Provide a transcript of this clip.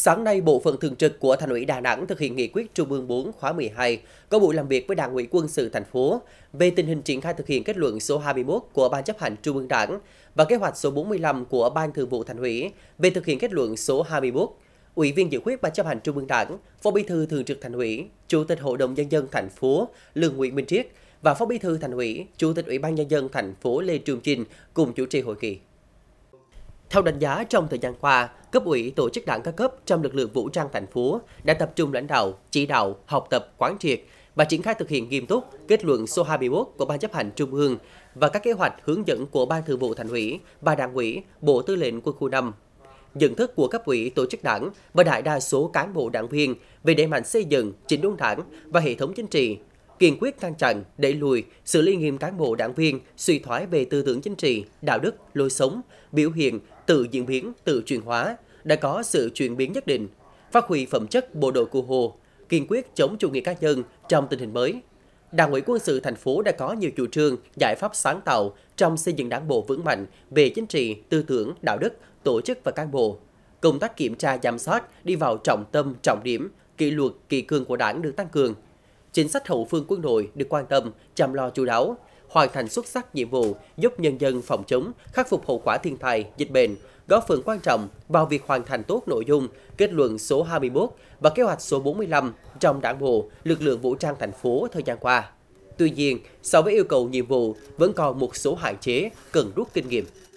Sáng nay, Bộ phận Thường trực của Thành ủy Đà Nẵng thực hiện nghị quyết Trung ương 4 khóa 12 có buổi làm việc với Đảng ủy quân sự thành phố về tình hình triển khai thực hiện kết luận số 21 của Ban chấp hành Trung ương Đảng và kế hoạch số 45 của Ban thường vụ Thành ủy về thực hiện kết luận số 21. Ủy viên dự khuyết Ban chấp hành Trung ương Đảng, Phó Bí thư Thường trực Thành ủy, Chủ tịch Hội đồng Nhân dân thành phố Lương Nguyễn Minh Triết và Phó Bí thư Thành ủy, Chủ tịch Ủy ban Nhân dân thành phố Lê Trường Chinh cùng chủ trì hội nghị. Theo đánh giá, trong thời gian qua, cấp ủy tổ chức đảng các cấp trong lực lượng vũ trang thành phố đã tập trung lãnh đạo, chỉ đạo, học tập, quán triệt và triển khai thực hiện nghiêm túc kết luận số 21 của Ban chấp hành Trung ương và các kế hoạch hướng dẫn của Ban thường vụ Thành ủy và Đảng ủy, Bộ tư lệnh quân khu 5. Nhận thức của cấp ủy tổ chức đảng và đại đa số cán bộ đảng viên về đẩy mạnh xây dựng, chỉnh đốn đảng và hệ thống chính trị, kiên quyết ngăn chặn, đẩy lùi, xử lý nghiêm cán bộ đảng viên suy thoái về tư tưởng chính trị, đạo đức, lối sống, biểu hiện tự diễn biến, tự chuyển hóa, đã có sự chuyển biến nhất định, phát huy phẩm chất bộ đội cụ Hồ, kiên quyết chống chủ nghĩa cá nhân trong tình hình mới. Đảng ủy quân sự thành phố đã có nhiều chủ trương, giải pháp sáng tạo trong xây dựng đảng bộ vững mạnh về chính trị, tư tưởng, đạo đức, tổ chức và cán bộ. Công tác kiểm tra giám sát đi vào trọng tâm, trọng điểm, kỷ luật, kỷ cương của đảng được tăng cường. Chính sách hậu phương quân đội được quan tâm, chăm lo chu đáo, hoàn thành xuất sắc nhiệm vụ giúp nhân dân phòng chống, khắc phục hậu quả thiên tai, dịch bệnh, góp phần quan trọng vào việc hoàn thành tốt nội dung kết luận số 21 và kế hoạch số 45 trong Đảng bộ, lực lượng vũ trang thành phố thời gian qua. Tuy nhiên, so với yêu cầu nhiệm vụ vẫn còn một số hạn chế cần rút kinh nghiệm.